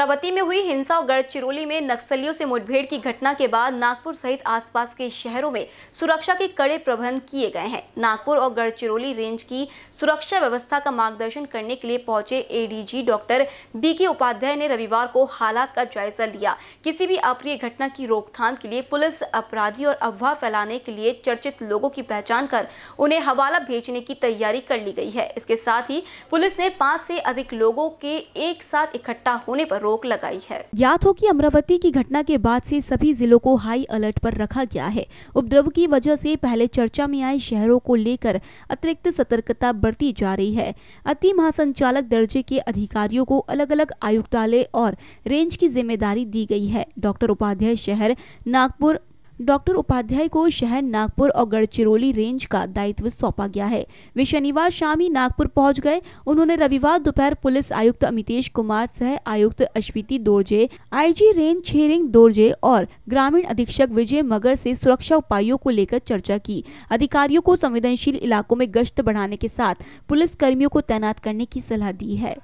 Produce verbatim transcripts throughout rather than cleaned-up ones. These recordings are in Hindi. अमरावती में हुई हिंसा और गढ़चिरौली में नक्सलियों से मुठभेड़ की घटना के बाद नागपुर सहित आसपास के शहरों में सुरक्षा के कड़े प्रबंध किए गए हैं। नागपुर और गढ़चिरौली रेंज की सुरक्षा व्यवस्था का मार्गदर्शन करने के लिए पहुंचे एडीजी डॉक्टर बीके उपाध्याय ने रविवार को हालात का जायजा लिया। किसी भी अप्रिय घटना की रोकथाम के लिए पुलिस अपराधी और अफवाह फैलाने के लिए चर्चित लोगों की पहचान कर उन्हें हवाला भेजने की तैयारी कर ली गई है। इसके साथ ही पुलिस ने पाँच से अधिक लोगों के एक साथ इकट्ठा होने पर रोक लगाई है। याद हो कि अमरावती की घटना के बाद से सभी जिलों को हाई अलर्ट पर रखा गया है। उपद्रव की वजह से पहले चर्चा में आए शहरों को लेकर अतिरिक्त सतर्कता बरती जा रही है। अति महासंचालक दर्जे के अधिकारियों को अलग अलग आयुक्तालय और रेंज की जिम्मेदारी दी गई है। डॉक्टर उपाध्याय शहर नागपुर डॉक्टर उपाध्याय को शहर नागपुर और गढ़चिरौली रेंज का दायित्व सौंपा गया है। वे शनिवार शाम ही नागपुर पहुंच गए। उन्होंने रविवार दोपहर पुलिस आयुक्त अमितेश कुमार, सह आयुक्त अश्विनी दोरजे, आईजी रेंज छेरिंग दोर्जे और ग्रामीण अधीक्षक विजय मगर से सुरक्षा उपायों को लेकर चर्चा की। अधिकारियों को संवेदनशील इलाकों में गश्त बढ़ाने के साथ पुलिस कर्मियों को तैनात करने की सलाह दी है।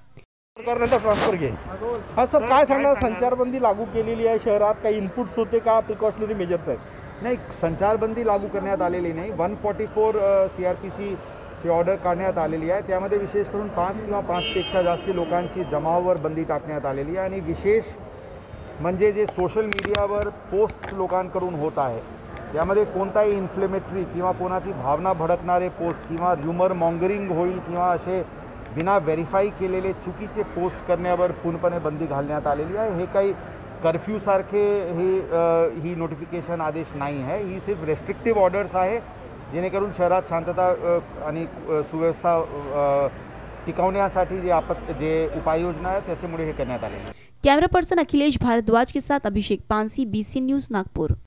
सरकारने ट्रान्सफर घे हा सर काय सांगणार, संचारबंदी लागू केलेली आहे, शहरात काही इनपुट्स होते का, प्रिकॉशनरी मेजर्स आहेत? नाही, संचारबंदी लागू करण्यात आलेली नाही। एक सौ चौवालीस सी आर पी सी ची ऑर्डर काढण्यात आलेली आहे। त्यामध्ये विशेष करून पाच किंवा पाचपेक्षा जास्त लोकांची जमावावर बंदी टाकण्यात आलेली आहे आणि विशेष म्हणजे जे सोशल मीडियावर पोस्ट लोकांकडून होत आहे त्यामध्ये कोणताही इन्फ्लेमेटरी किंवा कोणाची भावना भडकणारे पोस्ट किंवा र्युमर मॉंगरिंग होईल किंवा असे बिना व्हेरीफाई केलेले चुकीचे पोस्ट करण्यावर पूर्णपणे बंदी घालण्यात आलेली आहे। हे काही कर्फ्यू सारखे हे ही नोटिफिकेशन आदेश नाही आहे, ही सिर्फ रेस्ट्रिक्टिव्ह ऑर्डर्स आहे जेणेकरून शहरात शांतता आणि सुव्यवस्था टिकवण्यासाठी जे आपत जे उपाययोजना आहे त्याच्यामुळे हे करण्यात आले। कॅमेरा पर्सन अखिलेश भारद्वाज के साथ अभिषेक पानसी, बीसी न्यूज, नागपुर।